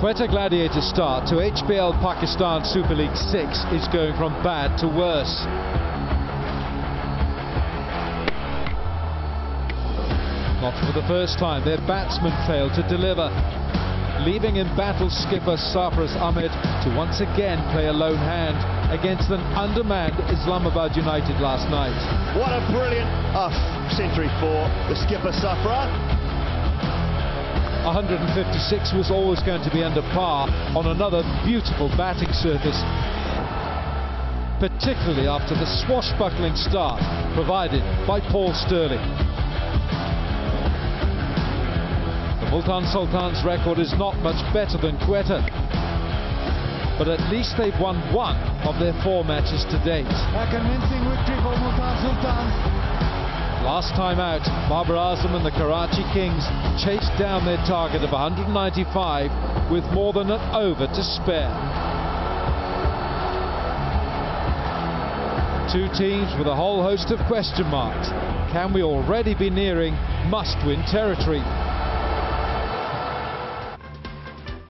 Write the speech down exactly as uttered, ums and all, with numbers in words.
Quetta Gladiators' start to H B L Pakistan Super League six is going from bad to worse. Not for the first time, their batsmen failed to deliver, leaving embattled skipper Sarfraz Ahmed to once again play a lone hand against an undermanned Islamabad United last night. What a brilliant off century for the skipper Sarfraz. one hundred fifty-six was always going to be under par on another beautiful batting surface, particularly after the swashbuckling start provided by Paul Stirling. The Multan Sultans' record is not much better than Quetta, but at least they've won one of their four matches to date. A convincing victory for Multan Sultans. Last time out, Babar Azam and the Karachi Kings chased down their target of one hundred ninety-five with more than an over to spare. Two teams with a whole host of question marks. Can we already be nearing must-win territory?